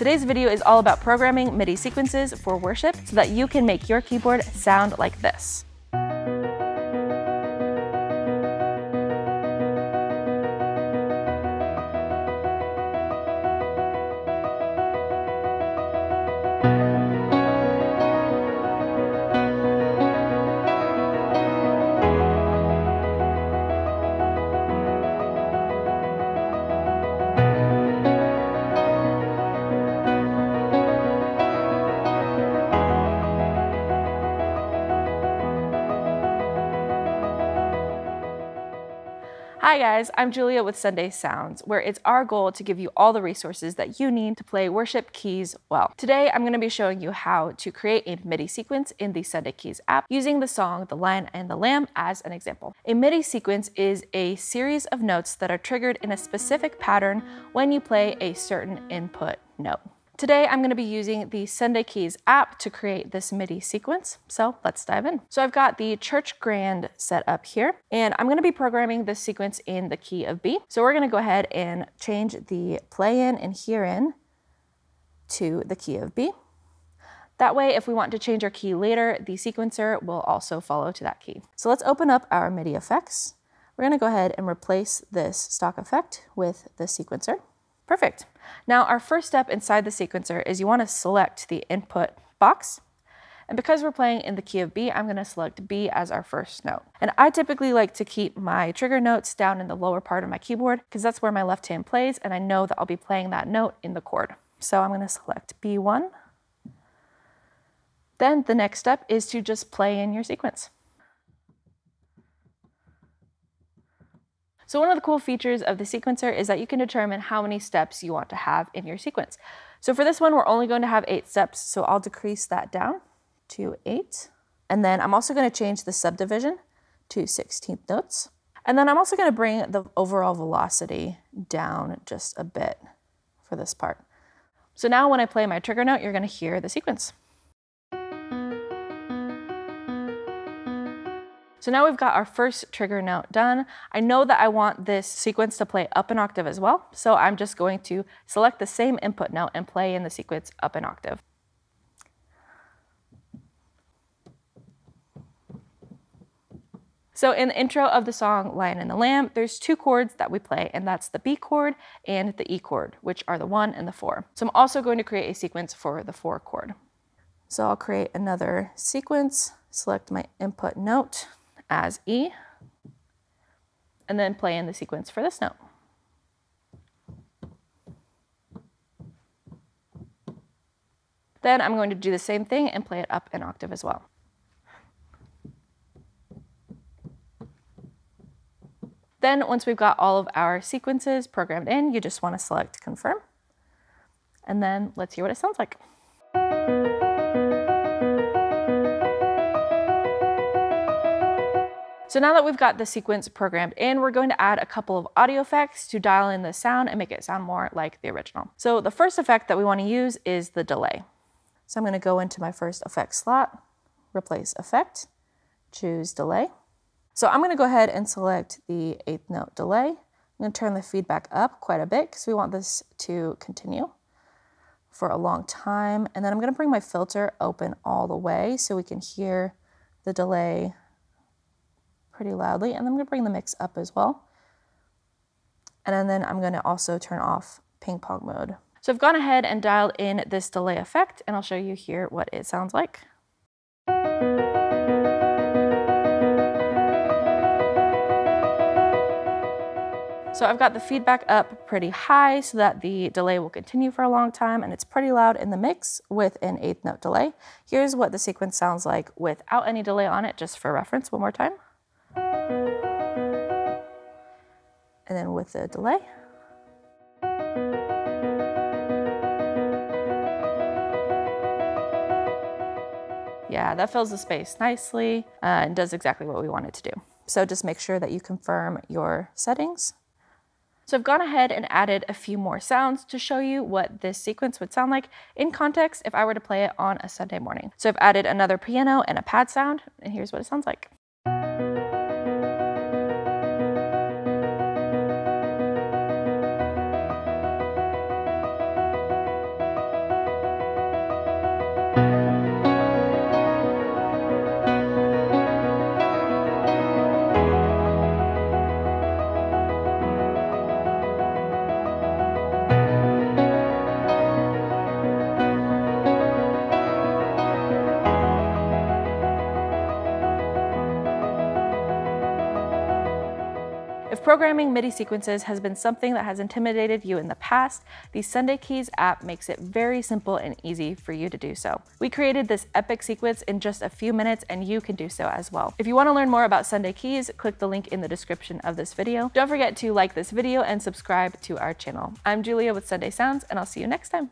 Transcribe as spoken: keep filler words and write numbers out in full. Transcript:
Today's video is all about programming MIDI sequences for worship so that you can make your keyboard sound like this. Hi guys, I'm Julia with Sunday Sounds, where it's our goal to give you all the resources that you need to play worship keys well. Today, I'm going to be showing you how to create a MIDI sequence in the Sunday Keys app using the song The Lion and the Lamb as an example. A MIDI sequence is a series of notes that are triggered in a specific pattern when you play a certain input note. Today, I'm gonna be using the Sunday Keys app to create this MIDI sequence, so let's dive in. So I've got the Church Grand set up here, and I'm gonna be programming this sequence in the key of B. So we're gonna go ahead and change the play-in and here-in to the key of B. That way, if we want to change our key later, the sequencer will also follow to that key. So let's open up our MIDI effects. We're gonna go ahead and replace this stock effect with the sequencer. Perfect. Now our first step inside the sequencer is you want to select the input box. And because we're playing in the key of B, I'm going to select B as our first note. And I typically like to keep my trigger notes down in the lower part of my keyboard because that's where my left hand plays and I know that I'll be playing that note in the chord. So I'm going to select B one. Then the next step is to just play in your sequence. So one of the cool features of the sequencer is that you can determine how many steps you want to have in your sequence. So for this one, we're only going to have eight steps, so I'll decrease that down to eight. And then I'm also going to change the subdivision to sixteenth notes. And then I'm also going to bring the overall velocity down just a bit for this part. So now when I play my trigger note, you're going to hear the sequence. So now we've got our first trigger note done. I know that I want this sequence to play up an octave as well, so I'm just going to select the same input note and play in the sequence up an octave. So in the intro of the song Lion and the Lamb, there's two chords that we play, and that's the B chord and the E chord, which are the one and the four. So I'm also going to create a sequence for the four chord. So I'll create another sequence, select my input note as E, and then play in the sequence for this note. Then I'm going to do the same thing and play it up an octave as well. Then once we've got all of our sequences programmed in, you just want to select confirm, and then let's hear what it sounds like. So now that we've got the sequence programmed in, we're going to add a couple of audio effects to dial in the sound and make it sound more like the original. So the first effect that we want to use is the delay. So I'm going to go into my first effect slot, replace effect, choose delay. So I'm going to go ahead and select the eighth note delay. I'm going to turn the feedback up quite a bit because we want this to continue for a long time. And then I'm going to bring my filter open all the way so we can hear the delay pretty loudly, and I'm gonna bring the mix up as well. And then I'm gonna also turn off ping pong mode. So I've gone ahead and dialed in this delay effect, and I'll show you here what it sounds like. So I've got the feedback up pretty high so that the delay will continue for a long time, and it's pretty loud in the mix with an eighth note delay. Here's what the sequence sounds like without any delay on it, just for reference, one more time. And then with the delay. Yeah, that fills the space nicely uh, and does exactly what we want it to do. So just make sure that you confirm your settings. So I've gone ahead and added a few more sounds to show you what this sequence would sound like in context if I were to play it on a Sunday morning. So I've added another piano and a pad sound, and here's what it sounds like. If programming MIDI sequences has been something that has intimidated you in the past, the Sunday Keys app makes it very simple and easy for you to do so. We created this epic sequence in just a few minutes, and you can do so as well. If you want to learn more about Sunday Keys, click the link in the description of this video. Don't forget to like this video and subscribe to our channel. I'm Julia with Sunday Sounds, and I'll see you next time.